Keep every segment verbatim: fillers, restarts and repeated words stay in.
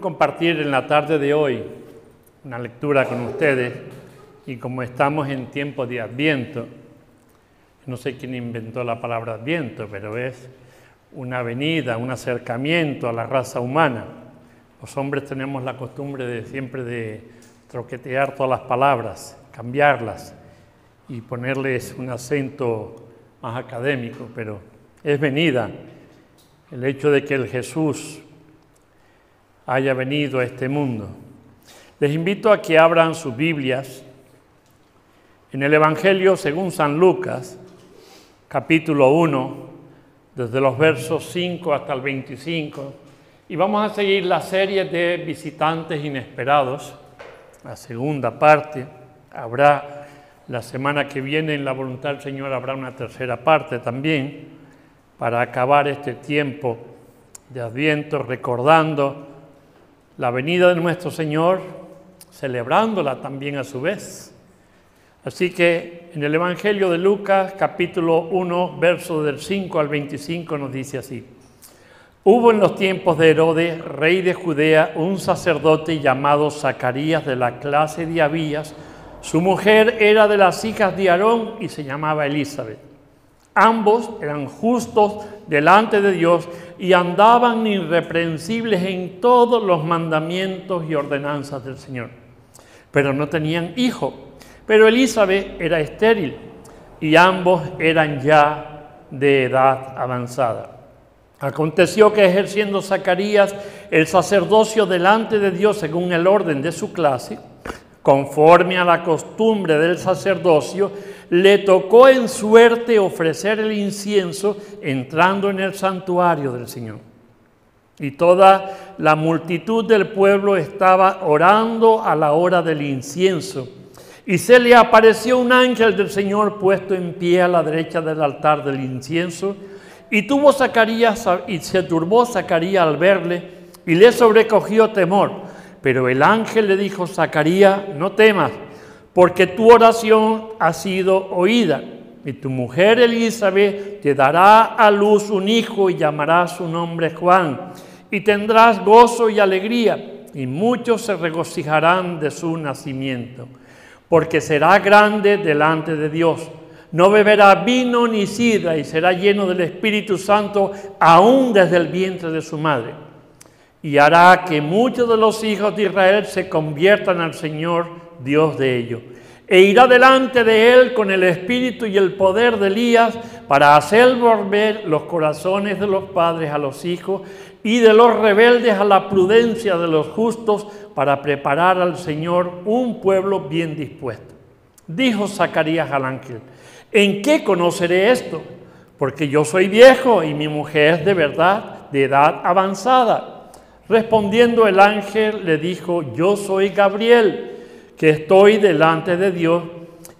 Quiero compartir en la tarde de hoy una lectura con ustedes y como estamos en tiempo de Adviento, no sé quién inventó la palabra Adviento, pero es una venida, un acercamiento a la raza humana. Los hombres tenemos la costumbre de siempre de troquetear todas las palabras, cambiarlas y ponerles un acento más académico, pero es venida. El hecho de que el Jesús haya venido a este mundo. Les invito a que abran sus Biblias en el Evangelio según San Lucas, capítulo uno, desde los versos cinco hasta el veinticinco, y vamos a seguir la serie de visitantes inesperados, la segunda parte. Habrá la semana que viene, en la voluntad del Señor, habrá una tercera parte también, para acabar este tiempo de Adviento recordando la venida de nuestro Señor, celebrándola también a su vez. Así que en el Evangelio de Lucas, capítulo uno, versos del cinco al veinticinco, nos dice así. Hubo en los tiempos de Herodes, rey de Judea, un sacerdote llamado Zacarías, de la clase de Abías. Su mujer era de las hijas de Aarón y se llamaba Elisabet. Ambos eran justos delante de Dios y andaban irreprensibles en todos los mandamientos y ordenanzas del Señor. Pero no tenían hijo, pero Elizabeth era estéril y ambos eran ya de edad avanzada. Aconteció que ejerciendo Zacarías el sacerdocio delante de Dios según el orden de su clase, conforme a la costumbre del sacerdocio, le tocó en suerte ofrecer el incienso entrando en el santuario del Señor. Y toda la multitud del pueblo estaba orando a la hora del incienso. Y se le apareció un ángel del Señor puesto en pie a la derecha del altar del incienso. Y tuvo Zacarías, y se turbó Zacarías al verle, y le sobrecogió temor. Pero el ángel le dijo: Zacarías, no temas, porque tu oración ha sido oída, y tu mujer Elizabeth te dará a luz un hijo y llamará su nombre Juan, y tendrás gozo y alegría, y muchos se regocijarán de su nacimiento, porque será grande delante de Dios. No beberá vino ni sidra, y será lleno del Espíritu Santo aún desde el vientre de su madre. Y hará que muchos de los hijos de Israel se conviertan al Señor Dios de ellos, e irá delante de él con el espíritu y el poder de Elías para hacer volver los corazones de los padres a los hijos y de los rebeldes a la prudencia de los justos para preparar al Señor un pueblo bien dispuesto. Dijo Zacarías al ángel: ¿En qué conoceré esto? Porque yo soy viejo y mi mujer es de verdad de edad avanzada. Respondiendo el ángel le dijo: Yo soy Gabriel, que estoy delante de Dios,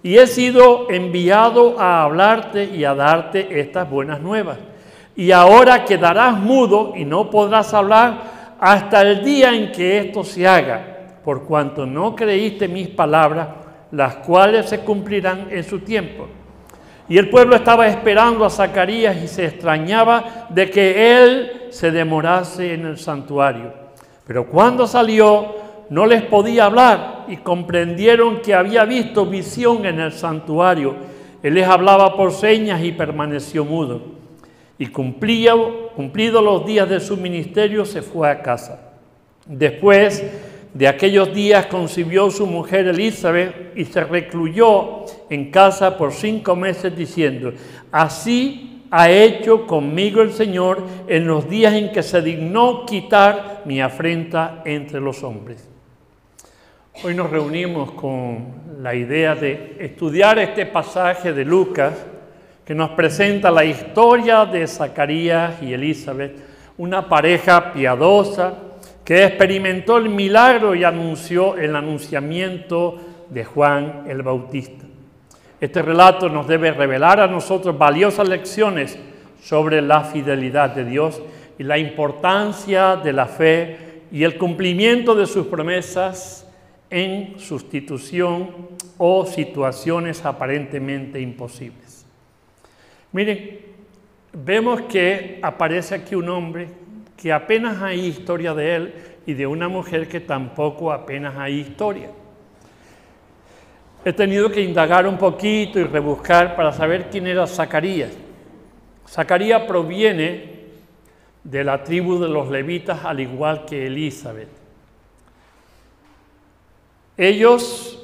y he sido enviado a hablarte y a darte estas buenas nuevas. Y ahora quedarás mudo y no podrás hablar hasta el día en que esto se haga, por cuanto no creíste mis palabras, las cuales se cumplirán en su tiempo. Y el pueblo estaba esperando a Zacarías y se extrañaba de que él se demorase en el santuario. Pero cuando salió, no les podía hablar, y comprendieron que había visto visión en el santuario. Él les hablaba por señas y permaneció mudo. Y cumplidos los días de su ministerio, se fue a casa. Después de aquellos días concibió su mujer Elizabeth y se recluyó en casa por cinco meses diciendo: Así ha hecho conmigo el Señor en los días en que se dignó quitar mi afrenta entre los hombres. Hoy nos reunimos con la idea de estudiar este pasaje de Lucas que nos presenta la historia de Zacarías y Elizabeth, una pareja piadosa que experimentó el milagro y anunció el anunciamiento de Juan el Bautista. Este relato nos debe revelar a nosotros valiosas lecciones sobre la fidelidad de Dios y la importancia de la fe y el cumplimiento de sus promesas en sustitución o situaciones aparentemente imposibles. Miren, vemos que aparece aquí un hombre que apenas hay historia de él y de una mujer que tampoco apenas hay historia. He tenido que indagar un poquito y rebuscar para saber quién era Zacarías. Zacarías proviene de la tribu de los levitas, al igual que Elisabet. Ellos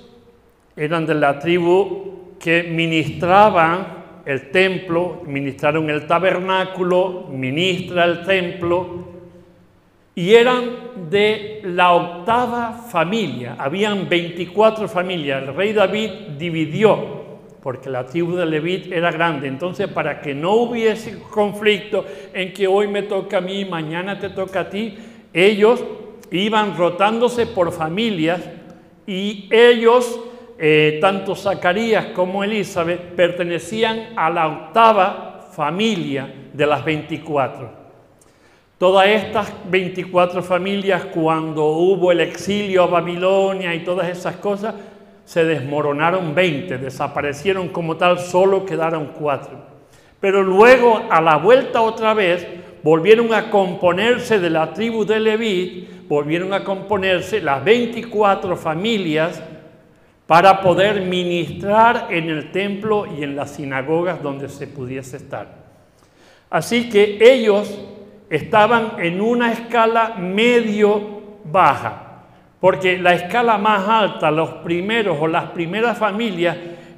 eran de la tribu que ministraban el templo, ministraron el tabernáculo, ministra el templo, y eran de la octava familia. Habían veinticuatro familias. El rey David dividió, porque la tribu de Leví era grande. Entonces, para que no hubiese conflicto en que hoy me toca a mí, mañana te toca a ti, ellos iban rotándose por familias, y ellos, eh, tanto Zacarías como Elizabeth, pertenecían a la octava familia de las veinticuatro. Todas estas veinticuatro familias, cuando hubo el exilio a Babilonia y todas esas cosas, se desmoronaron veinte, desaparecieron como tal, solo quedaron cuatro. Pero luego, a la vuelta otra vez, volvieron a componerse de la tribu de Leví, volvieron a componerse las veinticuatro familias para poder ministrar en el templo y en las sinagogas donde se pudiese estar. Así que ellos estaban en una escala medio-baja, porque la escala más alta, los primeros o las primeras familias,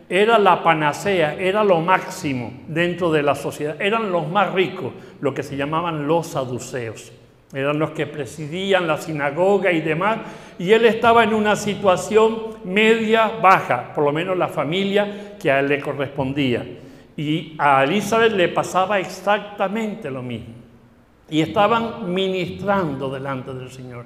era la panacea, era lo máximo dentro de la sociedad. Eran los más ricos, lo que se llamaban los saduceos. Eran los que presidían la sinagoga y demás, y él estaba en una situación media-baja, por lo menos la familia que a él le correspondía. Y a Elizabeth le pasaba exactamente lo mismo. Y estaban ministrando delante del Señor.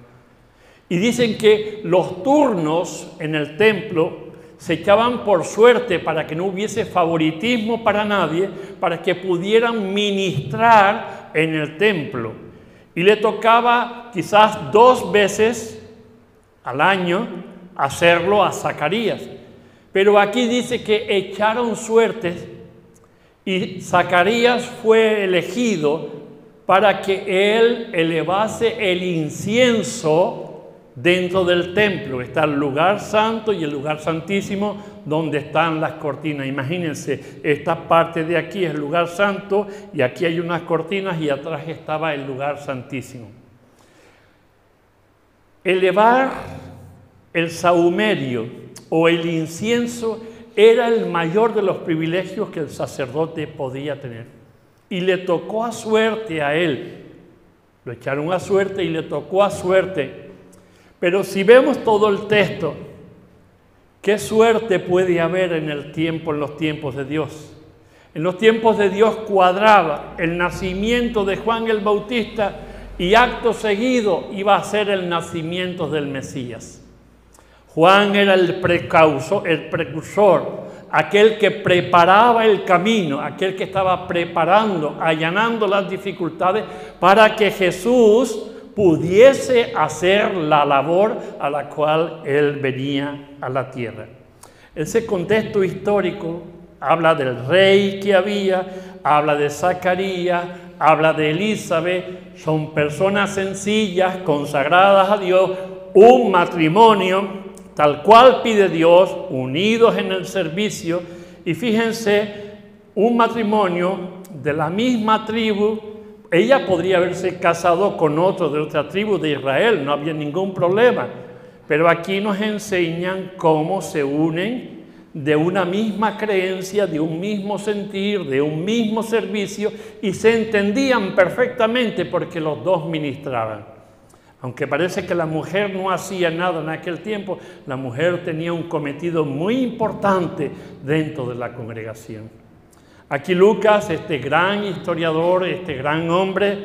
Y dicen que los turnos en el templo se echaban por suerte para que no hubiese favoritismo para nadie, para que pudieran ministrar en el templo. Y le tocaba quizás dos veces al año hacerlo a Zacarías. Pero aquí dice que echaron suertes y Zacarías fue elegido para que él elevase el incienso dentro del templo. Está el lugar santo y el lugar santísimo donde están las cortinas. Imagínense, esta parte de aquí es el lugar santo y aquí hay unas cortinas y atrás estaba el lugar santísimo. Elevar el sahumerio o el incienso era el mayor de los privilegios que el sacerdote podía tener. Y le tocó a suerte a él. Lo echaron a suerte y le tocó a suerte. Pero si vemos todo el texto, ¿qué suerte puede haber en el tiempo, en los tiempos de Dios? En los tiempos de Dios cuadraba el nacimiento de Juan el Bautista y acto seguido iba a ser el nacimiento del Mesías. Juan era el precursor, el precursor. Aquel que preparaba el camino, aquel que estaba preparando, allanando las dificultades para que Jesús pudiese hacer la labor a la cual Él venía a la tierra. Ese contexto histórico habla del rey que había, habla de Zacarías, habla de Elizabeth. Son personas sencillas, consagradas a Dios, un matrimonio tal cual pide Dios, unidos en el servicio. Y fíjense, un matrimonio de la misma tribu, ella podría haberse casado con otro de otra tribu de Israel, no había ningún problema. Pero aquí nos enseñan cómo se unen de una misma creencia, de un mismo sentir, de un mismo servicio, y se entendían perfectamente porque los dos ministraban. Aunque parece que la mujer no hacía nada en aquel tiempo, la mujer tenía un cometido muy importante dentro de la congregación. Aquí Lucas, este gran historiador, este gran hombre,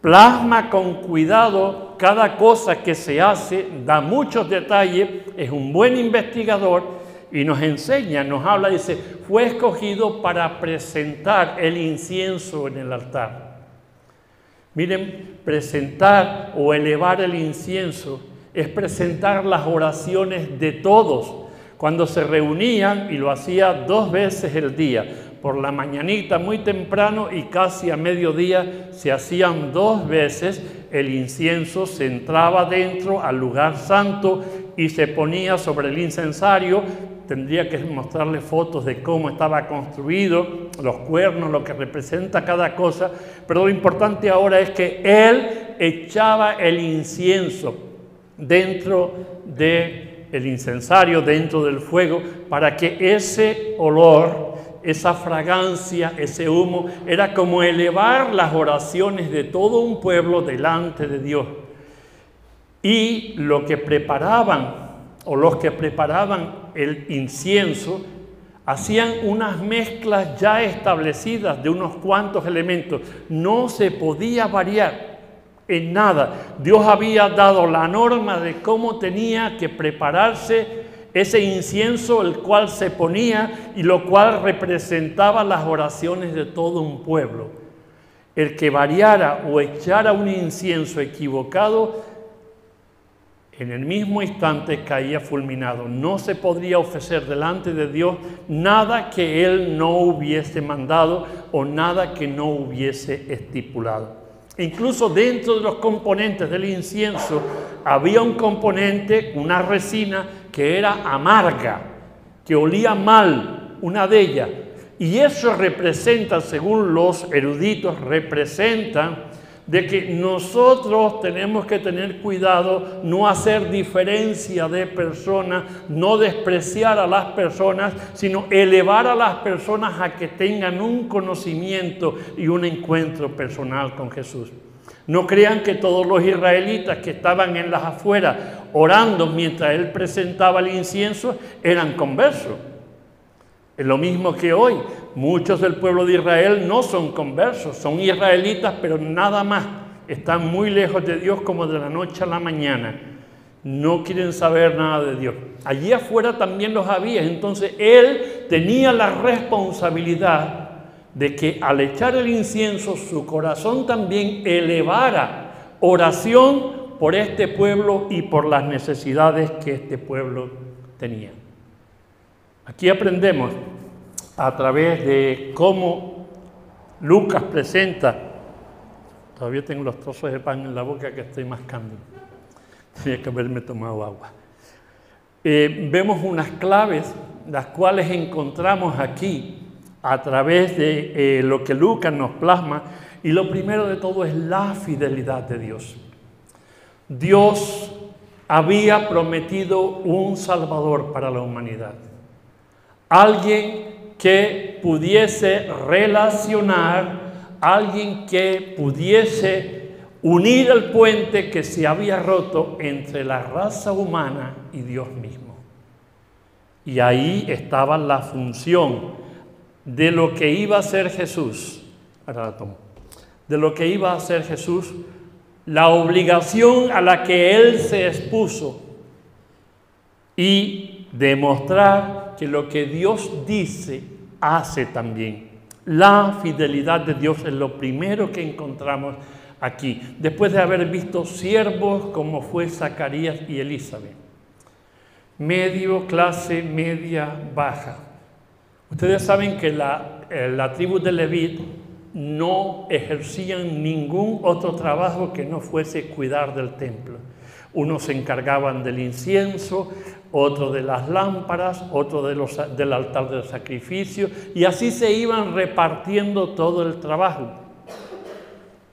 plasma con cuidado cada cosa que se hace, da muchos detalles, es un buen investigador y nos enseña, nos habla, dice, fue escogido para presentar el incienso en el altar. Miren, presentar o elevar el incienso es presentar las oraciones de todos. Cuando se reunían, y lo hacía dos veces el día, por la mañanita muy temprano y casi a mediodía, se hacían dos veces el incienso se entraba dentro al lugar santo y se ponía sobre el incensario. Tendría que mostrarle fotos de cómo estaba construido, los cuernos, lo que representa cada cosa. Pero lo importante ahora es que él echaba el incienso dentro del incensario, dentro del fuego, para que ese olor, esa fragancia, ese humo, era como elevar las oraciones de todo un pueblo delante de Dios. Y lo que preparaban, o los que preparaban el incienso, hacían unas mezclas ya establecidas de unos cuantos elementos. No se podía variar en nada. Dios había dado la norma de cómo tenía que prepararse ese incienso, el cual se ponía y lo cual representaba las oraciones de todo un pueblo. El que variara o echara un incienso equivocado, en el mismo instante caía fulminado. No se podría ofrecer delante de Dios nada que él no hubiese mandado o nada que no hubiese estipulado. Incluso dentro de los componentes del incienso había un componente, una resina, que era amarga, que olía mal, una de ellas. Y eso representa, según los eruditos, representan de que nosotros tenemos que tener cuidado, no hacer diferencia de personas, no despreciar a las personas, sino elevar a las personas a que tengan un conocimiento y un encuentro personal con Jesús. No crean que todos los israelitas que estaban en las afueras orando mientras él presentaba el incienso eran conversos. Es lo mismo que hoy. Muchos del pueblo de Israel no son conversos, son israelitas, pero nada más. Están muy lejos de Dios como de la noche a la mañana. No quieren saber nada de Dios. Allí afuera también los había. Entonces él tenía la responsabilidad de que al echar el incienso su corazón también elevara oración por este pueblo y por las necesidades que este pueblo tenía. Aquí aprendemos, a través de cómo Lucas presenta, todavía tengo los trozos de pan en la boca que estoy mascando, tenía que haberme tomado agua. Eh, vemos unas claves, las cuales encontramos aquí, a través de eh, lo que Lucas nos plasma, y lo primero de todo es la fidelidad de Dios. Dios había prometido un Salvador para la humanidad, alguien que pudiese relacionar, alguien que pudiese unir el puente que se había roto entre la raza humana y Dios mismo. Y ahí estaba la función de lo que iba a hacer Jesús, ahora la tomo, de lo que iba a hacer Jesús, la obligación a la que él se expuso y demostrar que lo que Dios dice, hace también. La fidelidad de Dios es lo primero que encontramos aquí, después de haber visto siervos como fue Zacarías y Elisabet. Medio, clase media, baja. Ustedes saben que la, eh, la tribu de Leví no ejercían ningún otro trabajo que no fuese cuidar del templo. Unos se encargaban del incienso, otro de las lámparas, otro de los, del altar del sacrificio, y así se iban repartiendo todo el trabajo.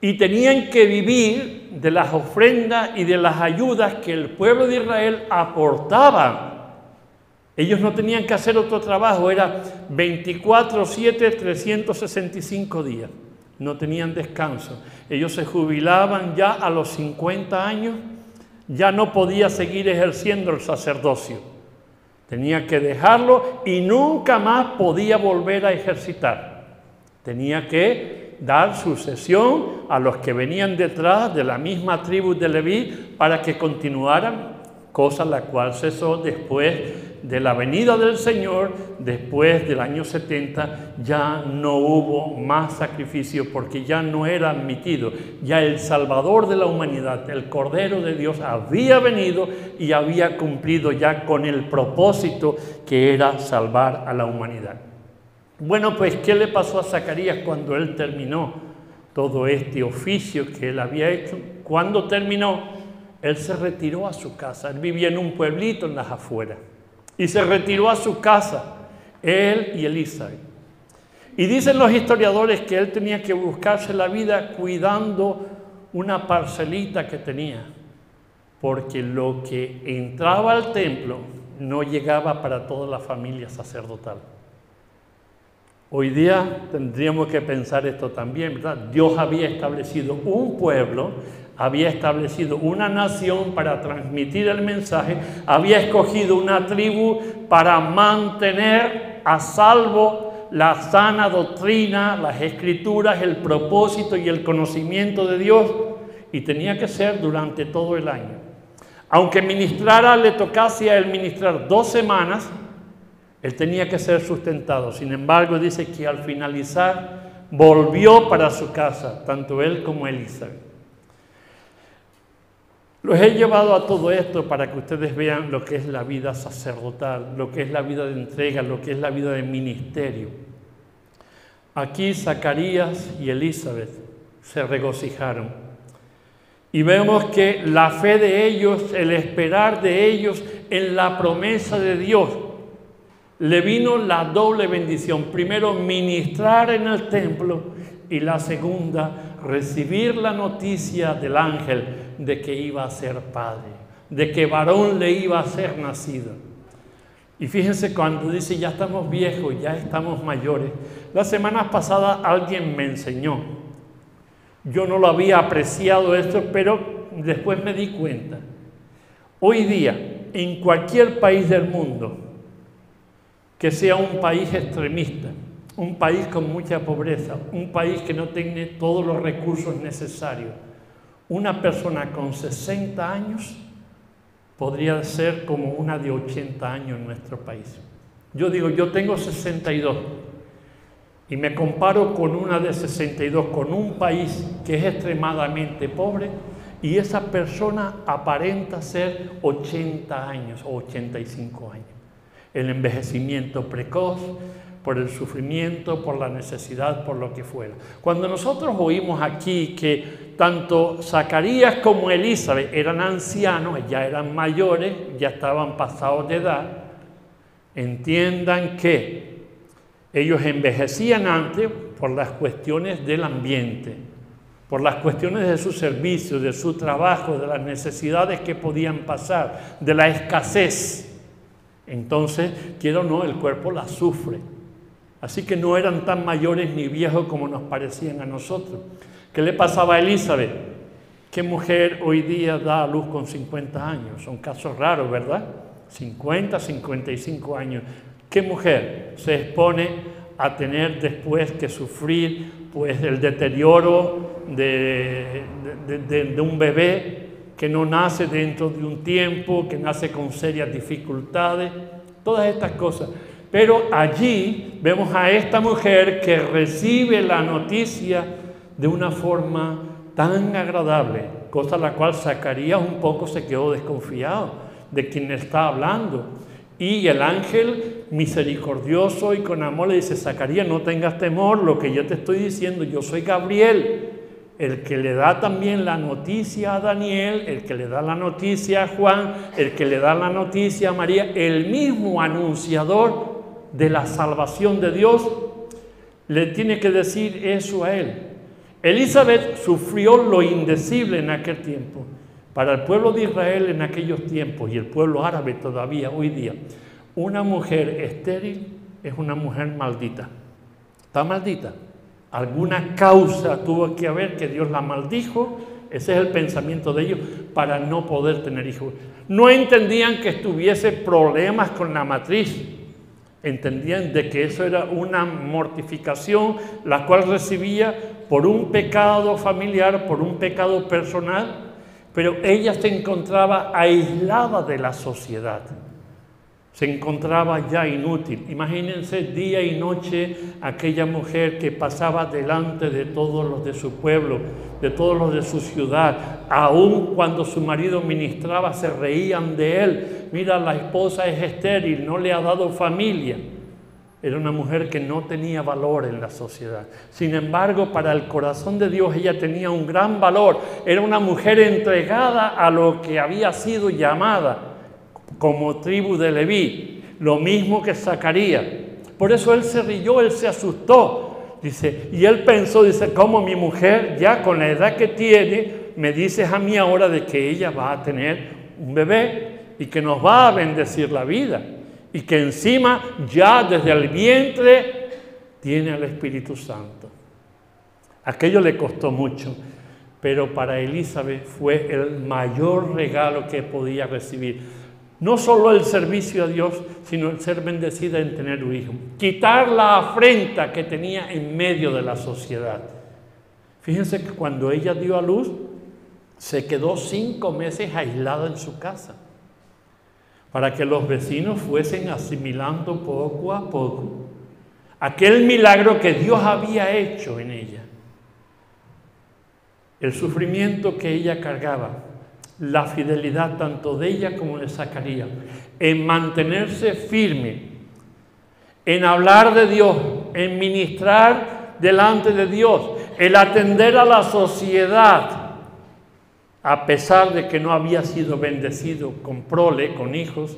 Y tenían que vivir de las ofrendas y de las ayudas que el pueblo de Israel aportaba. Ellos no tenían que hacer otro trabajo, era veinticuatro siete, trescientos sesenta y cinco días. No tenían descanso. Ellos se jubilaban ya a los cincuenta años. Ya no podía seguir ejerciendo el sacerdocio. Tenía que dejarlo y nunca más podía volver a ejercitar. Tenía que dar sucesión a los que venían detrás de la misma tribu de Leví para que continuaran, cosa la cual cesó después de la venida del Señor, después del año setenta, ya no hubo más sacrificio porque ya no era admitido. Ya el Salvador de la humanidad, el Cordero de Dios, había venido y había cumplido ya con el propósito que era salvar a la humanidad. Bueno, pues, ¿qué le pasó a Zacarías cuando él terminó todo este oficio que él había hecho. Cuando terminó, él se retiró a su casa. Él vivía en un pueblito en las afueras. Y se retiró a su casa, él y Elizabeth. Y dicen los historiadores que él tenía que buscarse la vida cuidando una parcelita que tenía, porque lo que entraba al templo no llegaba para toda la familia sacerdotal. Hoy día tendríamos que pensar esto también, ¿verdad? Dios había establecido un pueblo, había establecido una nación para transmitir el mensaje, había escogido una tribu para mantener a salvo la sana doctrina, las escrituras, el propósito y el conocimiento de Dios, y tenía que ser durante todo el año. Aunque ministrara, le tocase a él ministrar dos semanas, él tenía que ser sustentado. Sin embargo, dice que al finalizar volvió para su casa, tanto él como Elizabeth. Los he llevado a todo esto para que ustedes vean lo que es la vida sacerdotal, lo que es la vida de entrega, lo que es la vida de ministerio. Aquí Zacarías y Elizabeth se regocijaron. Y vemos que la fe de ellos, el esperar de ellos en la promesa de Dios, le vino la doble bendición. Primero, ministrar en el templo, y la segunda, recibir la noticia del ángel de que iba a ser padre, de que varón le iba a ser nacido. Y fíjense cuando dice, ya estamos viejos, ya estamos mayores. Las semanas pasadas alguien me enseñó. Yo no lo había apreciado esto, pero después me di cuenta. Hoy día, en cualquier país del mundo, que sea un país extremista, un país con mucha pobreza, un país que no tiene todos los recursos necesarios, una persona con sesenta años podría ser como una de ochenta años en nuestro país. Yo digo, yo tengo sesenta y dos y me comparo con una de sesenta y dos, con un país que es extremadamente pobre, y esa persona aparenta ser ochenta años o ochenta y cinco años. El envejecimiento precoz, por el sufrimiento, por la necesidad, por lo que fuera. Cuando nosotros oímos aquí que tanto Zacarías como Elizabeth eran ancianos, ya eran mayores, ya estaban pasados de edad, entiendan que ellos envejecían antes por las cuestiones del ambiente, por las cuestiones de su servicio, de su trabajo, de las necesidades que podían pasar, de la escasez. Entonces, quiera o no, el cuerpo la sufre. Así que no eran tan mayores ni viejos como nos parecían a nosotros. ¿Qué le pasaba a Elizabeth? ¿Qué mujer hoy día da a luz con cincuenta años? Son casos raros, ¿verdad? cincuenta, cincuenta y cinco años. ¿Qué mujer se expone a tener después que sufrir pues, el deterioro de, de, de, de un bebé que no nace dentro de un tiempo, que nace con serias dificultades, todas estas cosas? Pero allí vemos a esta mujer que recibe la noticia de una forma tan agradable, cosa la cual Zacarías un poco se quedó desconfiado de quien está hablando. Y el ángel misericordioso y con amor le dice, Zacarías, no tengas temor, lo que yo te estoy diciendo, yo soy Gabriel, el que le da también la noticia a Daniel, el que le da la noticia a Juan, el que le da la noticia a María, el mismo anunciador de la salvación de Dios, le tiene que decir eso a él. Elizabeth sufrió lo indecible en aquel tiempo, para el pueblo de Israel en aquellos tiempos, y el pueblo árabe todavía hoy día. Una mujer estéril es una mujer maldita. Está maldita. Alguna causa tuvo que haber que Dios la maldijo. Ese es el pensamiento de ellos para no poder tener hijos. No entendían que estuviese problemas con la matriz. Entendían de que eso era una mortificación, la cual recibía por un pecado familiar, por un pecado personal. Pero ella se encontraba aislada de la sociedad. Se encontraba ya inútil. Imagínense día y noche aquella mujer que pasaba delante de todos los de su pueblo, de todos los de su ciudad. Aún cuando su marido ministraba, se reían de él. Mira, la esposa es estéril, no le ha dado familia. Era una mujer que no tenía valor en la sociedad. Sin embargo, para el corazón de Dios ella tenía un gran valor. Era una mujer entregada a lo que había sido llamada como tribu de Leví. Lo mismo que Zacarías. Por eso él se rió, él se asustó. Dice, y él pensó, dice, ¿cómo mi mujer ya con la edad que tiene, me dices a mí ahora de que ella va a tener un bebé y que nos va a bendecir la vida? Y que encima ya desde el vientre tiene al Espíritu Santo. Aquello le costó mucho, pero para Elisabet fue el mayor regalo que podía recibir. No solo el servicio a Dios, sino el ser bendecida en tener un hijo. Quitar la afrenta que tenía en medio de la sociedad. Fíjense que cuando ella dio a luz, se quedó cinco meses aislada en su casa, para que los vecinos fuesen asimilando poco a poco aquel milagro que Dios había hecho en ella. El sufrimiento que ella cargaba, la fidelidad tanto de ella como de Zacarías, en mantenerse firme, en hablar de Dios, en ministrar delante de Dios, el atender a la sociedad, a pesar de que no había sido bendecido con prole, con hijos,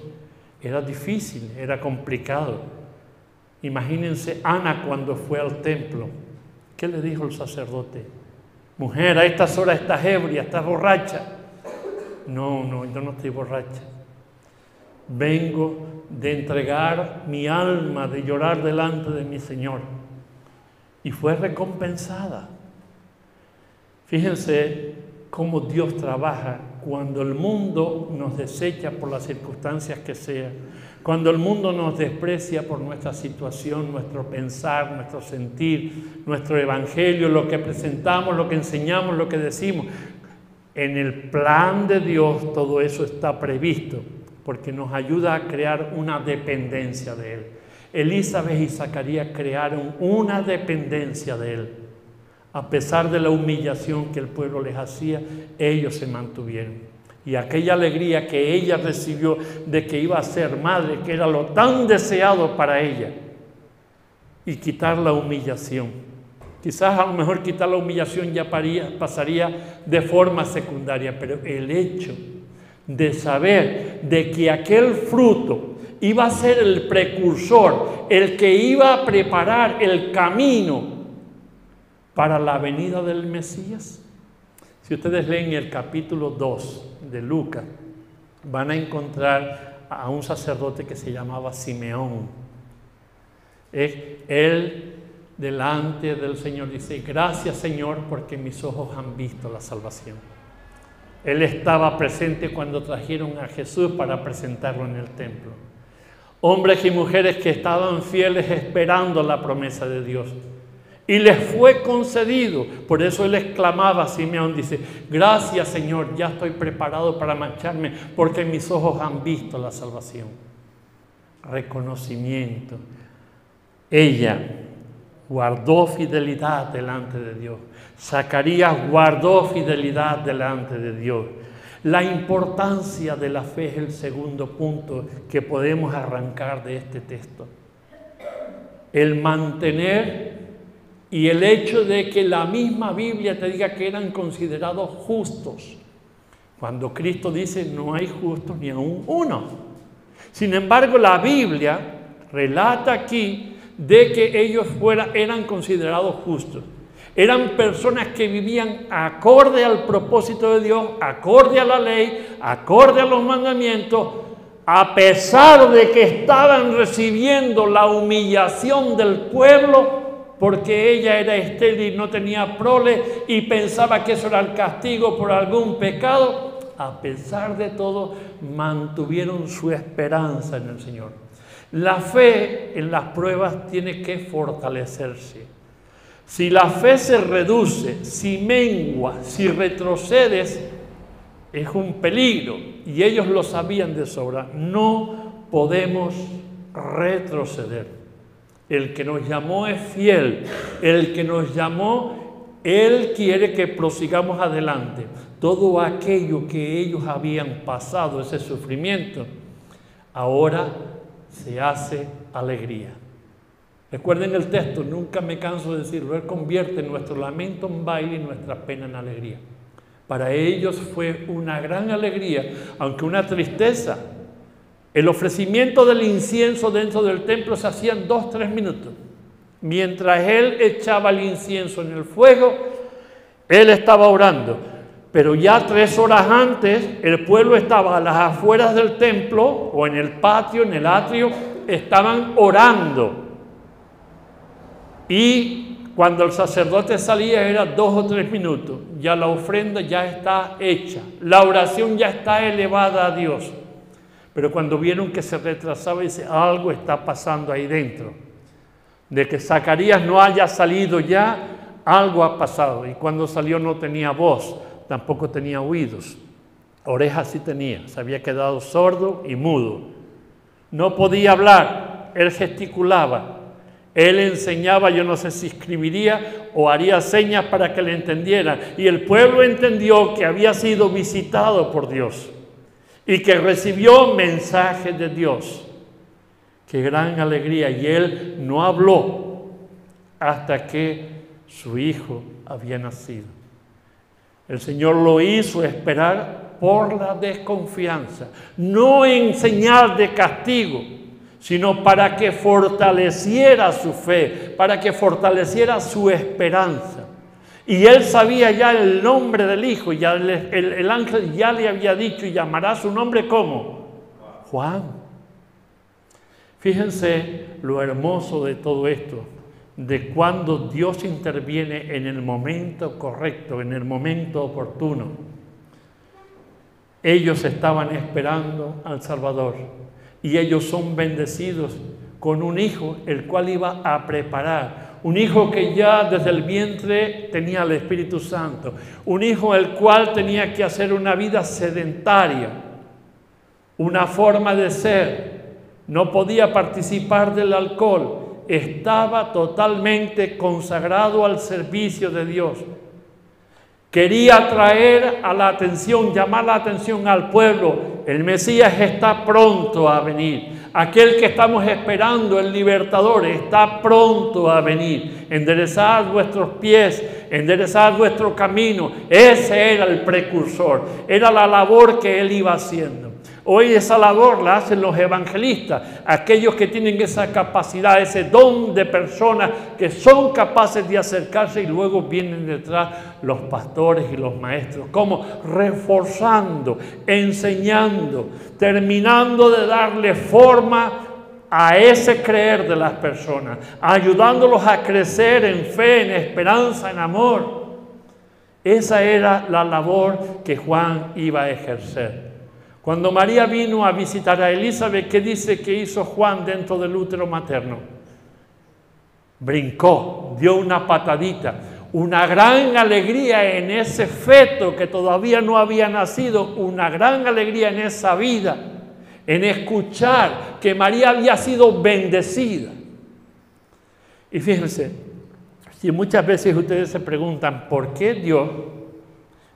era difícil, era complicado. Imagínense Ana cuando fue al templo. ¿Qué le dijo el sacerdote? Mujer, a estas horas estás ebria, estás borracha. No, no, yo no estoy borracha. Vengo de entregar mi alma, de llorar delante de mi Señor. Y fue recompensada. Fíjense cómo Dios trabaja cuando el mundo nos desecha por las circunstancias que sea, cuando el mundo nos desprecia por nuestra situación, nuestro pensar, nuestro sentir, nuestro evangelio, lo que presentamos, lo que enseñamos, lo que decimos. En el plan de Dios todo eso está previsto, porque nos ayuda a crear una dependencia de Él. Elisabet y Zacarías crearon una dependencia de Él. A pesar de la humillación que el pueblo les hacía, ellos se mantuvieron. Y aquella alegría que ella recibió de que iba a ser madre, que era lo tan deseado para ella, y quitar la humillación. Quizás a lo mejor quitar la humillación ya paría, pasaría de forma secundaria, pero el hecho de saber de que aquel fruto iba a ser el precursor, el que iba a preparar el camino para la venida del Mesías. Si ustedes leen el capítulo dos de Lucas, van a encontrar a un sacerdote que se llamaba Simeón. Él delante del Señor dice, gracias Señor, porque mis ojos han visto la salvación. Él estaba presente cuando trajeron a Jesús para presentarlo en el templo. Hombres y mujeres que estaban fieles esperando la promesa de Dios. Y les fue concedido. Por eso él exclamaba, Simeón dice, gracias Señor, ya estoy preparado para marcharme, porque mis ojos han visto la salvación. Reconocimiento. Ella guardó fidelidad delante de Dios. Zacarías guardó fidelidad delante de Dios. La importancia de la fe es el segundo punto que podemos arrancar de este texto. El mantener y el hecho de que la misma Biblia te diga que eran considerados justos, cuando Cristo dice no hay justos ni aún uno. Sin embargo, la Biblia relata aquí de que ellos fuera, eran considerados justos. Eran personas que vivían acorde al propósito de Dios, acorde a la ley, acorde a los mandamientos, a pesar de que estaban recibiendo la humillación del pueblo, porque ella era estéril, no tenía prole y pensaba que eso era el castigo por algún pecado. A pesar de todo, mantuvieron su esperanza en el Señor. La fe en las pruebas tiene que fortalecerse. Si la fe se reduce, si mengua, si retrocedes, es un peligro. Y ellos lo sabían de sobra. No podemos retroceder. El que nos llamó es fiel, el que nos llamó, Él quiere que prosigamos adelante. Todo aquello que ellos habían pasado, ese sufrimiento, ahora se hace alegría. Recuerden el texto, nunca me canso de decirlo, Él convierte nuestro lamento en baile y nuestra pena en alegría. Para ellos fue una gran alegría, aunque una tristeza. El ofrecimiento del incienso dentro del templo se hacía en dos, tres minutos. Mientras él echaba el incienso en el fuego, él estaba orando. Pero ya tres horas antes, el pueblo estaba a las afueras del templo, o en el patio, en el atrio, estaban orando. Y cuando el sacerdote salía, era dos o tres minutos. Ya la ofrenda ya está hecha. La oración ya está elevada a Dios. Pero cuando vieron que se retrasaba, dice, algo está pasando ahí dentro. De que Zacarías no haya salido ya, algo ha pasado. Y cuando salió no tenía voz, tampoco tenía oídos. Orejas sí tenía, se había quedado sordo y mudo. No podía hablar, él gesticulaba. Él enseñaba, yo no sé si escribiría o haría señas para que le entendieran. Y el pueblo entendió que había sido visitado por Dios. Y que recibió mensaje de Dios. ¡Qué gran alegría! Y él no habló hasta que su hijo había nacido. El Señor lo hizo esperar por la desconfianza. No en señal de castigo, sino para que fortaleciera su fe, para que fortaleciera su esperanza. Y él sabía ya el nombre del hijo, ya el, el, el ángel ya le había dicho, y llamará su nombre ¿cómo? Juan. Fíjense lo hermoso de todo esto, de cuando Dios interviene en el momento correcto, en el momento oportuno. Ellos estaban esperando al Salvador y ellos son bendecidos con un hijo el cual iba a preparar. Un hijo que ya desde el vientre tenía el Espíritu Santo. Un hijo el cual tenía que hacer una vida sedentaria, una forma de ser. No podía participar del alcohol. Estaba totalmente consagrado al servicio de Dios. Quería traer a la atención, llamar la atención al pueblo. El Mesías está pronto a venir. Aquel que estamos esperando, el libertador, está pronto a venir. Enderezad vuestros pies, enderezad vuestro camino. Ese era el precursor, era la labor que él iba haciendo. Hoy esa labor la hacen los evangelistas, aquellos que tienen esa capacidad, ese don de personas que son capaces de acercarse y luego vienen detrás los pastores y los maestros, como reforzando, enseñando, terminando de darle forma a ese creer de las personas, ayudándolos a crecer en fe, en esperanza, en amor. Esa era la labor que Juan iba a ejercer. Cuando María vino a visitar a Elisabet, ¿qué dice que hizo Juan dentro del útero materno? Brincó, dio una patadita, una gran alegría en ese feto que todavía no había nacido, una gran alegría en esa vida, en escuchar que María había sido bendecida. Y fíjense, si muchas veces ustedes se preguntan por qué Dios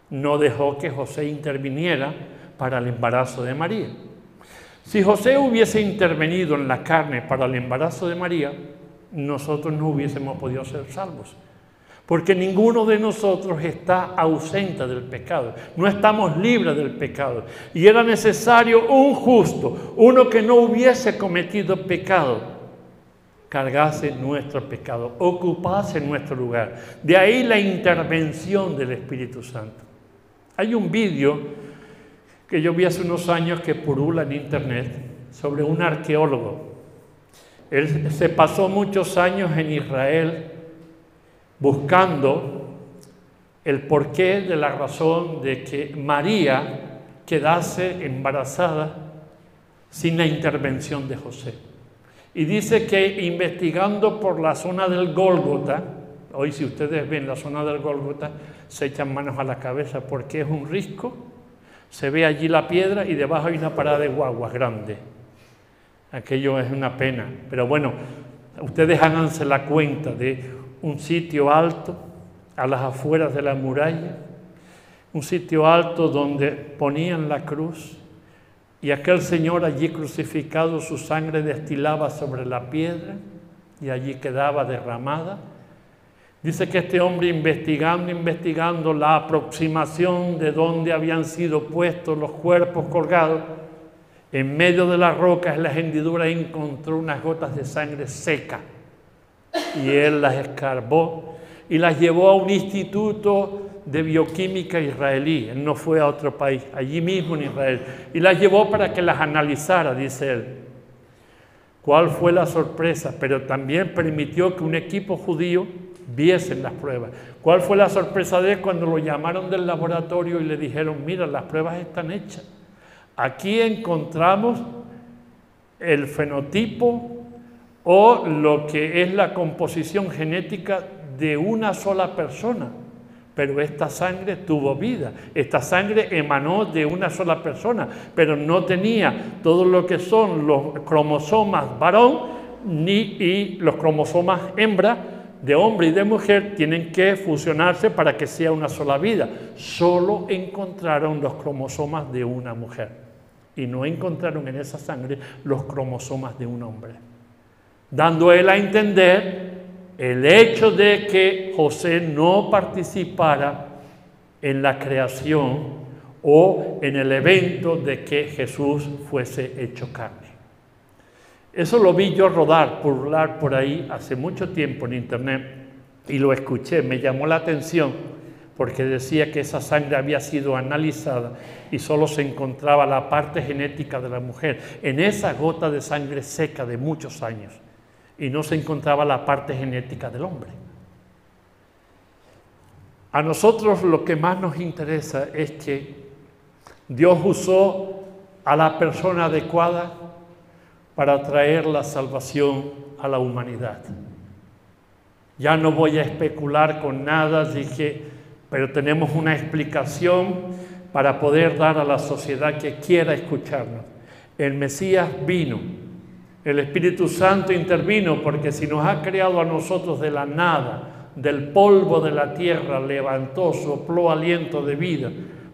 no dejó que José interviniera para el embarazo de María. Si José hubiese intervenido en la carne para el embarazo de María, nosotros no hubiésemos podido ser salvos, porque ninguno de nosotros está ausente del pecado, no estamos libres del pecado, y era necesario un justo, uno que no hubiese cometido pecado, cargase nuestro pecado, ocupase nuestro lugar. De ahí la intervención del Espíritu Santo. Hay un vídeo que yo vi hace unos años que purula en internet sobre un arqueólogo. Él se pasó muchos años en Israel buscando el porqué de la razón de que María quedase embarazada sin la intervención de José. Y dice que investigando por la zona del Gólgota, hoy si ustedes ven la zona del Gólgota, se echan manos a la cabeza porque es un risco. Se ve allí la piedra y debajo hay una parada de guaguas grande. Aquello es una pena. Pero bueno, ustedes háganse la cuenta de un sitio alto, a las afueras de la muralla, un sitio alto donde ponían la cruz y aquel señor allí crucificado, su sangre destilaba sobre la piedra y allí quedaba derramada. Dice que este hombre investigando, investigando la aproximación de donde habían sido puestos los cuerpos colgados, en medio de las rocas, en las hendiduras, encontró unas gotas de sangre seca y él las escarbó y las llevó a un instituto de bioquímica israelí. Él no fue a otro país, allí mismo en Israel, y las llevó para que las analizara, dice él. ¿Cuál fue la sorpresa? Pero también permitió que un equipo judío viesen las pruebas. ¿Cuál fue la sorpresa de él cuando lo llamaron del laboratorio y le dijeron, mira, las pruebas están hechas? Aquí encontramos el fenotipo o lo que es la composición genética de una sola persona. Pero esta sangre tuvo vida, esta sangre emanó de una sola persona, pero no tenía todo lo que son los cromosomas varón ni, y los cromosomas hembra, de hombre y de mujer, tienen que fusionarse para que sea una sola vida. Solo encontraron los cromosomas de una mujer y no encontraron en esa sangre los cromosomas de un hombre, dando él a entender el hecho de que José no participara en la creación o en el evento de que Jesús fuese hecho carne. Eso lo vi yo rodar, pulular por ahí hace mucho tiempo en internet y lo escuché, me llamó la atención porque decía que esa sangre había sido analizada y solo se encontraba la parte genética de la mujer en esa gota de sangre seca de muchos años y no se encontraba la parte genética del hombre. A nosotros lo que más nos interesa es que Dios usó a la persona adecuada para traer la salvación a la humanidad. Ya no voy a especular con nada, dije, pero tenemos una explicación para poder dar a la sociedad que quiera escucharnos. El Mesías vino, el Espíritu Santo intervino, porque si nos ha creado a nosotros de la nada, del polvo de la tierra, levantó, sopló aliento de vida,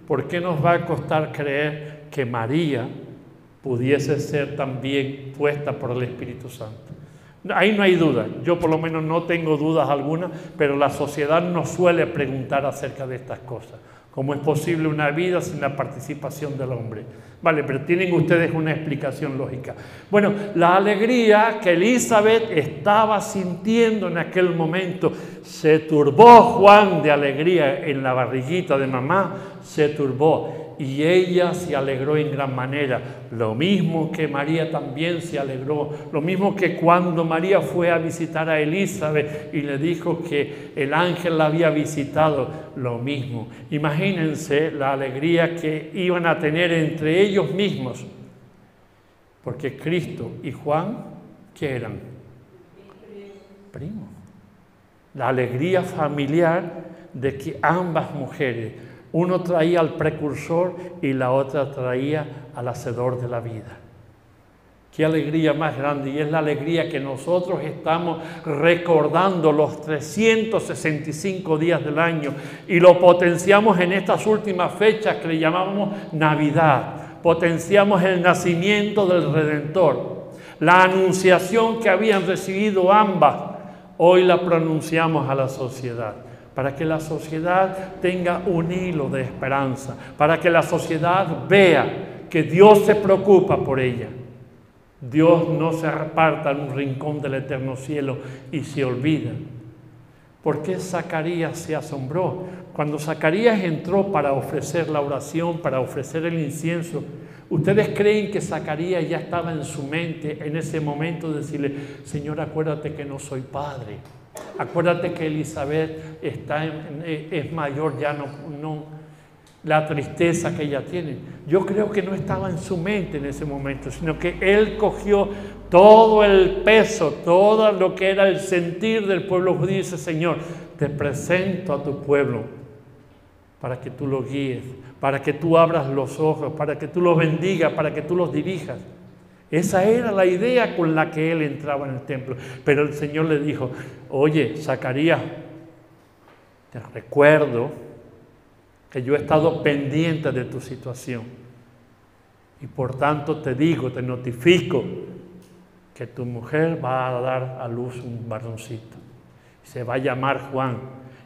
¿por qué nos va a costar creer que María pudiese ser también puesta por el Espíritu Santo? Ahí no hay duda, yo por lo menos no tengo dudas alguna, pero la sociedad nos suele preguntar acerca de estas cosas. ¿Cómo es posible una vida sin la participación del hombre? Vale, pero tienen ustedes una explicación lógica. Bueno, la alegría que Elisabet estaba sintiendo en aquel momento, se turbó Juan de alegría en la barriguita de mamá, se turbó. Y ella se alegró en gran manera, lo mismo que María también se alegró, lo mismo que cuando María fue a visitar a Elizabeth y le dijo que el ángel la había visitado, lo mismo. Imagínense la alegría que iban a tener entre ellos mismos, porque Cristo y Juan, ¿qué eran? Primos. La alegría familiar de que ambas mujeres, uno traía al precursor y la otra traía al hacedor de la vida. Qué alegría más grande, y es la alegría que nosotros estamos recordando los trescientos sesenta y cinco días del año y lo potenciamos en estas últimas fechas que le llamamos Navidad. Potenciamos el nacimiento del Redentor, la anunciación que habían recibido ambas, hoy la pronunciamos a la sociedad, para que la sociedad tenga un hilo de esperanza, para que la sociedad vea que Dios se preocupa por ella. Dios no se aparta en un rincón del eterno cielo y se olvida. ¿Por qué Zacarías se asombró? Cuando Zacarías entró para ofrecer la oración, para ofrecer el incienso, ¿ustedes creen que Zacarías ya estaba en su mente en ese momento de decirle, Señor, acuérdate que no soy padre? Acuérdate que Elizabeth está en, en, es mayor, ya no, no, la tristeza que ella tiene. Yo creo que no estaba en su mente en ese momento, sino que él cogió todo el peso, todo lo que era el sentir del pueblo judío y dice, Señor, te presento a tu pueblo para que tú lo guíes, para que tú abras los ojos, para que tú los bendigas, para que tú los dirijas. Esa era la idea con la que él entraba en el templo. Pero el Señor le dijo, oye, Zacarías, te recuerdo que yo he estado pendiente de tu situación. Y por tanto te digo, te notifico que tu mujer va a dar a luz un varoncito. Se va a llamar Juan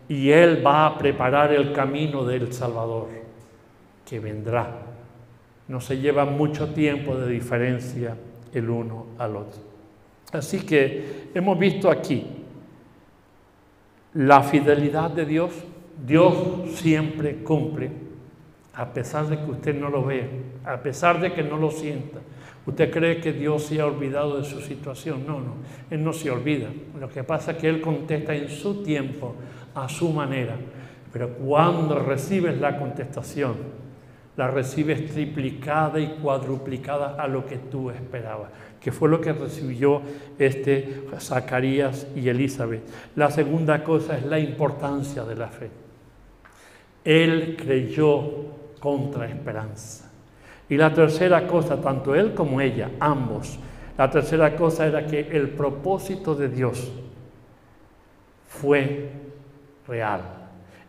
y él va a preparar el camino del Salvador, que vendrá. No se lleva mucho tiempo de diferencia el uno al otro. Así que hemos visto aquí la fidelidad de Dios. Dios siempre cumple, a pesar de que usted no lo vea, a pesar de que no lo sienta. ¿Usted cree que Dios se ha olvidado de su situación? No, no, Él no se olvida. Lo que pasa es que Él contesta en su tiempo, a su manera. Pero cuando recibes la contestación, la recibes triplicada y cuadruplicada a lo que tú esperabas, que fue lo que recibió este Zacarías y Elisabet. La segunda cosa es la importancia de la fe. Él creyó contra esperanza. Y la tercera cosa, tanto él como ella, ambos, la tercera cosa era que el propósito de Dios fue real.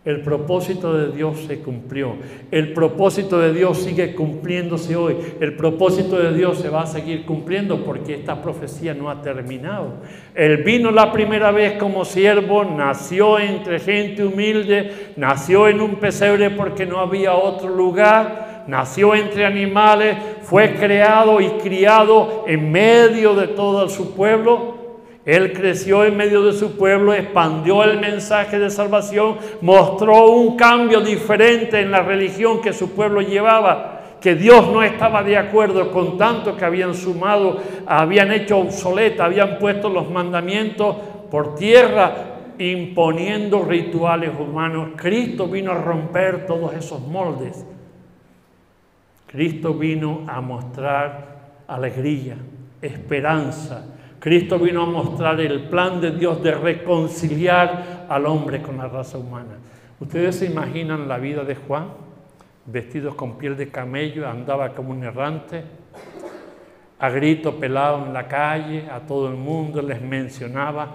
El propósito de Dios se cumplió. El propósito de Dios sigue cumpliéndose hoy. El propósito de Dios se va a seguir cumpliendo porque esta profecía no ha terminado. Él vino la primera vez como siervo, nació entre gente humilde, nació en un pesebre porque no había otro lugar. Nació entre animales, fue creado y criado en medio de todo su pueblo. Él creció en medio de su pueblo, expandió el mensaje de salvación, mostró un cambio diferente en la religión que su pueblo llevaba, que Dios no estaba de acuerdo con tanto que habían sumado, habían hecho obsoleta, habían puesto los mandamientos por tierra, imponiendo rituales humanos. Cristo vino a romper todos esos moldes. Cristo vino a mostrar alegría, esperanza. Cristo vino a mostrar el plan de Dios de reconciliar al hombre con la raza humana. ¿Ustedes se imaginan la vida de Juan? Vestido con piel de camello, andaba como un errante, a grito pelado en la calle, a todo el mundo les mencionaba.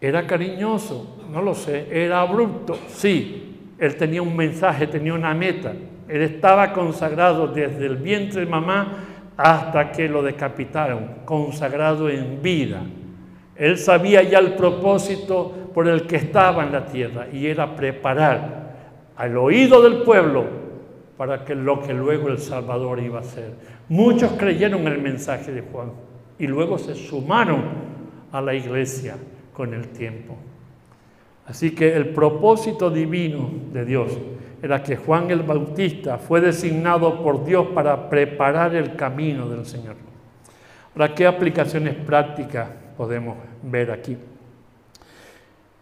¿Era cariñoso? No lo sé. ¿Era abrupto? Sí. Él tenía un mensaje, tenía una meta. Él estaba consagrado desde el vientre de mamá hasta que lo decapitaron, consagrado en vida. Él sabía ya el propósito por el que estaba en la tierra y era preparar al oído del pueblo para que lo que luego el Salvador iba a hacer. Muchos creyeron el mensaje de Juan y luego se sumaron a la iglesia con el tiempo. Así que el propósito divino de Dios era que Juan el Bautista fue designado por Dios para preparar el camino del Señor. Ahora, ¿qué aplicaciones prácticas podemos ver aquí?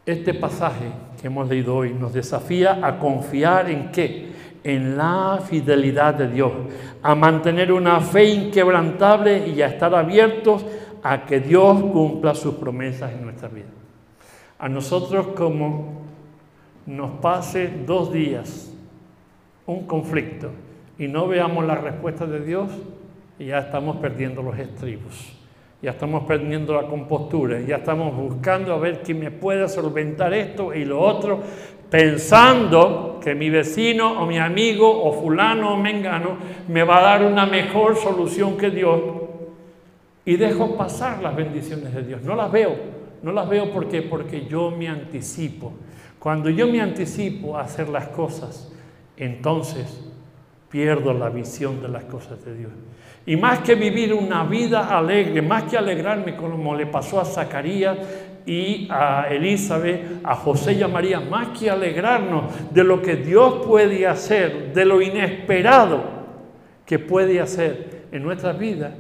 Este pasaje que hemos leído hoy nos desafía a confiar ¿en qué? En la fidelidad de Dios, a mantener una fe inquebrantable y a estar abiertos a que Dios cumpla sus promesas en nuestra vida. A nosotros, como nos pase dos días un conflicto y no veamos la respuesta de Dios, y ya estamos perdiendo los estribos, ya estamos perdiendo la compostura, ya estamos buscando a ver quién me puede solventar esto y lo otro, pensando que mi vecino o mi amigo o fulano o mengano me va a dar una mejor solución que Dios, y dejo pasar las bendiciones de Dios. No las veo, no las veo porque, porque yo me anticipo. Cuando yo me anticipo a hacer las cosas, entonces pierdo la visión de las cosas de Dios. Y más que vivir una vida alegre, más que alegrarme como le pasó a Zacarías y a Elizabeth, a José y a María, más que alegrarnos de lo que Dios puede hacer, de lo inesperado que puede hacer en nuestras vidas,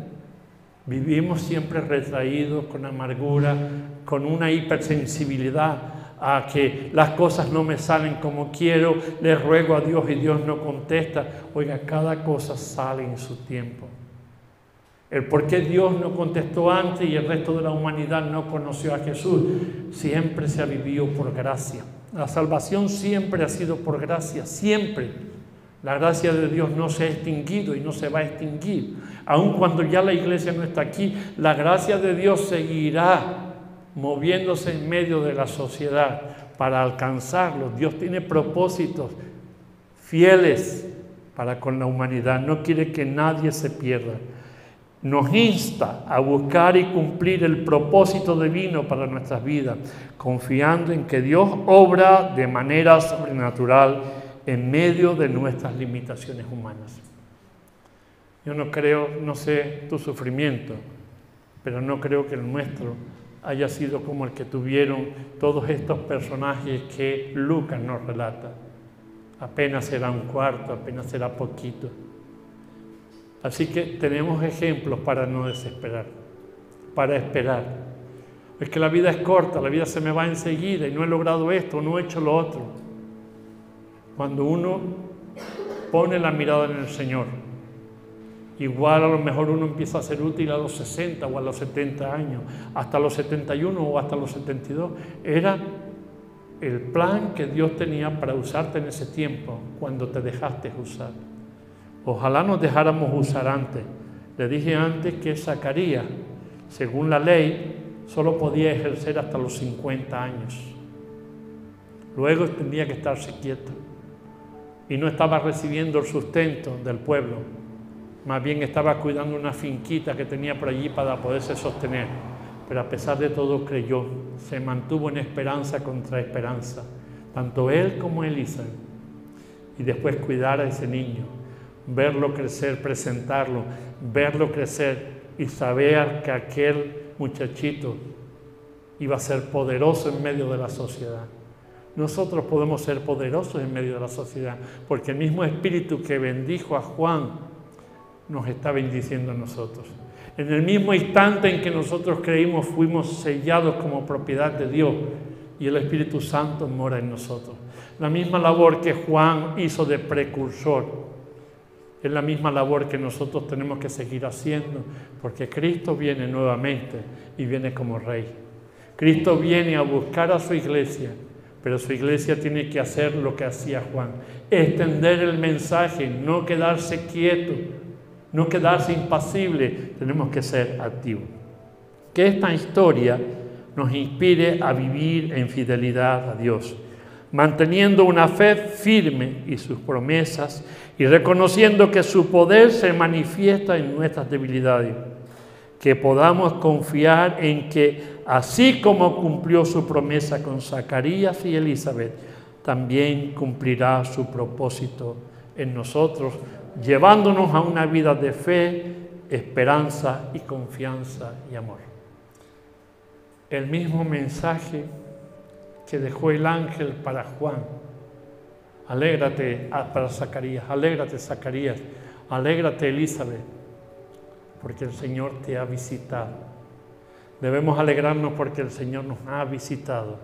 vivimos siempre retraídos, con amargura, con una hipersensibilidad a que las cosas no me salen como quiero, le ruego a Dios y Dios no contesta. Oiga, cada cosa sale en su tiempo. El por qué Dios no contestó antes y el resto de la humanidad no conoció a Jesús, siempre se ha vivido por gracia. La salvación siempre ha sido por gracia, siempre. La gracia de Dios no se ha extinguido y no se va a extinguir. Aun cuando ya la iglesia no está aquí, la gracia de Dios seguirá moviéndose en medio de la sociedad para alcanzarlos. Dios tiene propósitos fieles para con la humanidad, no quiere que nadie se pierda. nos insta a buscar y cumplir el propósito divino para nuestras vidas, confiando en que Dios obra de manera sobrenatural en medio de nuestras limitaciones humanas. Yo no creo, no sé tu sufrimiento, pero no creo que el nuestro haya sido como el que tuvieron todos estos personajes que Lucas nos relata. Apenas será un cuarto, apenas será poquito. Así que tenemos ejemplos para no desesperar, para esperar. Es que la vida es corta, la vida se me va enseguida y no he logrado esto, no he hecho lo otro. Cuando uno pone la mirada en el Señor, igual a lo mejor uno empieza a ser útil a los sesenta o a los setenta años, hasta los setenta y uno o hasta los setenta y dos. Era el plan que Dios tenía para usarte en ese tiempo, cuando te dejaste usar. Ojalá nos dejáramos usar antes. Le dije antes que Zacarías, según la ley, solo podía ejercer hasta los cincuenta años. Luego tendría que estarse quieto. Y no estaba recibiendo el sustento del pueblo. Más bien estaba cuidando una finquita que tenía por allí para poderse sostener. Pero a pesar de todo creyó, se mantuvo en esperanza contra esperanza, tanto él como Elizabeth. Y después cuidar a ese niño, verlo crecer, presentarlo, verlo crecer y saber que aquel muchachito iba a ser poderoso en medio de la sociedad. Nosotros podemos ser poderosos en medio de la sociedad, porque el mismo Espíritu que bendijo a Juan nos está bendiciendo a nosotros. En el mismo instante en que nosotros creímos, fuimos sellados como propiedad de Dios y el Espíritu Santo mora en nosotros. La misma labor que Juan hizo de precursor es la misma labor que nosotros tenemos que seguir haciendo, porque Cristo viene nuevamente y viene como Rey. Cristo viene a buscar a su iglesia, pero su iglesia tiene que hacer lo que hacía Juan: extender el mensaje, no quedarse quieto, no quedarse impasible. Tenemos que ser activos. Que esta historia nos inspire a vivir en fidelidad a Dios, manteniendo una fe firme y sus promesas, y reconociendo que su poder se manifiesta en nuestras debilidades. Que podamos confiar en que, así como cumplió su promesa con Zacarías y Elizabeth, también cumplirá su propósito en nosotros, llevándonos a una vida de fe, esperanza y confianza y amor. El mismo mensaje que dejó el ángel para Juan: alégrate, para Zacarías, alégrate Zacarías, alégrate Elizabeth, porque el Señor te ha visitado. Debemos alegrarnos porque el Señor nos ha visitado,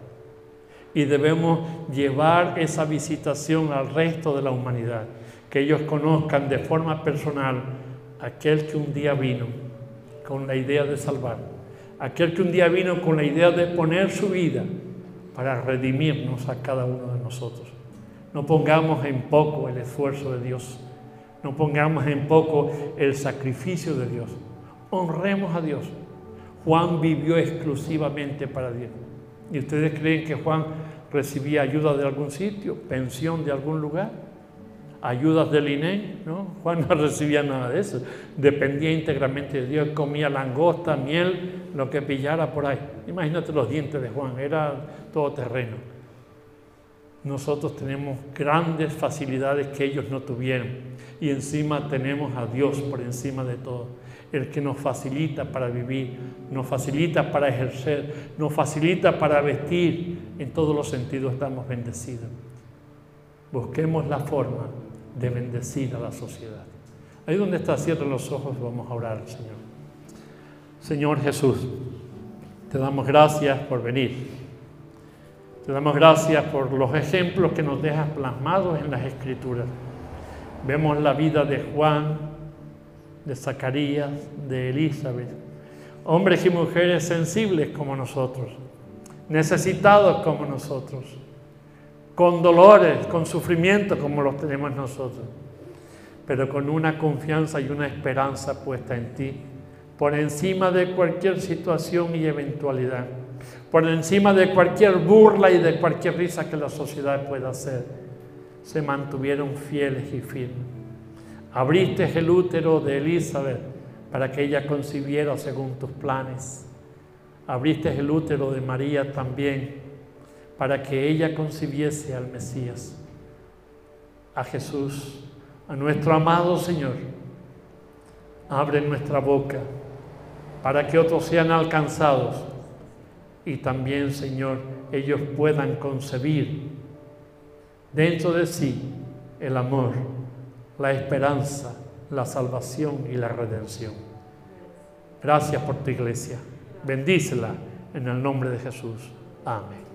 y debemos llevar esa visitación al resto de la humanidad. Que ellos conozcan de forma personal aquel que un día vino con la idea de salvar, aquel que un día vino con la idea de poner su vida para redimirnos a cada uno de nosotros. No pongamos en poco el esfuerzo de Dios, no pongamos en poco el sacrificio de Dios. Honremos a Dios. Juan vivió exclusivamente para Dios. ¿Y ustedes creen que Juan recibía ayuda de algún sitio, pensión de algún lugar? Ayudas del I N E, ¿no? Juan no recibía nada de eso. Dependía íntegramente de Dios. Comía langosta, miel, lo que pillara por ahí. Imagínate los dientes de Juan, era todo terreno. Nosotros tenemos grandes facilidades que ellos no tuvieron. Y encima tenemos a Dios por encima de todo. El que nos facilita para vivir, nos facilita para ejercer, nos facilita para vestir. En todos los sentidos estamos bendecidos. Busquemos la forma de bendecir a la sociedad. Ahí donde está, cierren los ojos, vamos a orar al Señor. Señor Jesús, te damos gracias por venir. Te damos gracias por los ejemplos que nos dejas plasmados en las Escrituras. Vemos la vida de Juan, de Zacarías, de Elizabeth. Hombres y mujeres sensibles como nosotros, necesitados como nosotros, con dolores, con sufrimiento como los tenemos nosotros, pero con una confianza y una esperanza puesta en ti, por encima de cualquier situación y eventualidad, por encima de cualquier burla y de cualquier risa que la sociedad pueda hacer. Se mantuvieron fieles y firmes. Abriste el útero de Elizabeth para que ella concibiera según tus planes. Abriste el útero de María también, para que ella concibiese al Mesías, a Jesús, a nuestro amado Señor. Abre nuestra boca, para que otros sean alcanzados, y también, Señor, ellos puedan concebir dentro de sí el amor, la esperanza, la salvación y la redención. Gracias por tu iglesia. Bendícela en el nombre de Jesús. Amén.